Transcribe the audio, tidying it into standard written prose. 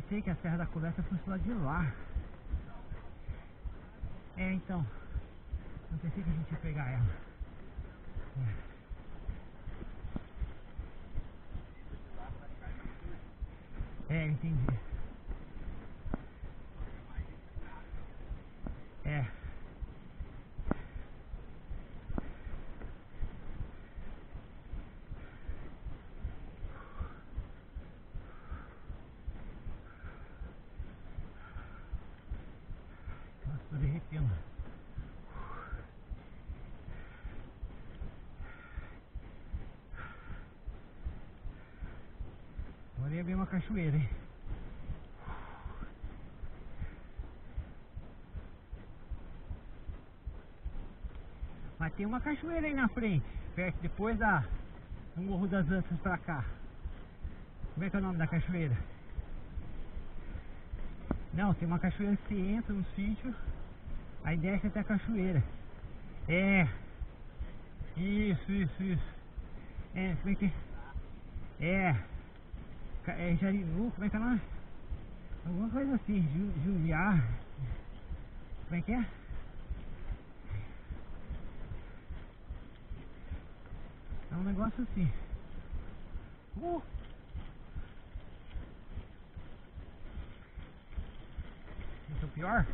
pensei que a Serra da Coleta fosse lá de lá. É, então. Não pensei que a gente ia pegar ela. É. É, entendi. É. Nossa, tô derretendo. Agora ia ver uma cachoeira, hein? Mas tem uma cachoeira aí na frente, perto, depois do Morro das Antas pra cá. Como é que é o nome da cachoeira? Não, tem uma cachoeira que você entra no sítio, aí desce até a cachoeira. É. Isso. É, como é que é? É Jarinu, como é que é lá? Alguma coisa assim, Juliar. Como é que é? É um negócio assim. Isso é o pior?